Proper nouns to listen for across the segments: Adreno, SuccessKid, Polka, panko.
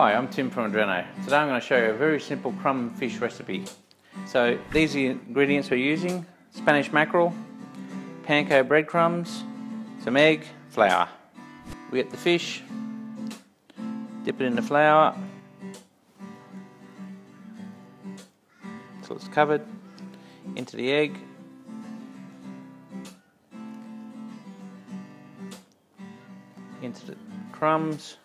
Hi, I'm Tim from Adreno. Today I'm going to show you a very simple crumb fish recipe. So these are the ingredients we're using: Spanish mackerel, panko breadcrumbs, some egg, flour. We get the fish, dip it in the flour until it's covered, into the egg, into the crumbs.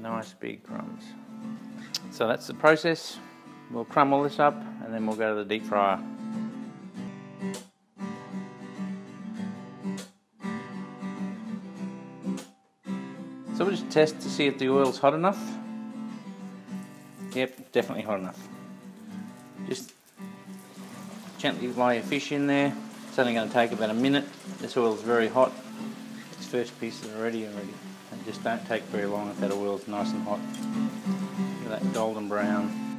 Nice big crumbs. So that's the process. We'll crumb all this up and then we'll go to the deep fryer. So we'll just test to see if the oil's hot enough. Yep, definitely hot enough. Just gently lie your fish in there. It's only going to take about a minute. This oil's very hot. This first piece is already. Just don't take very long if that oil's nice and hot. Look at that golden brown.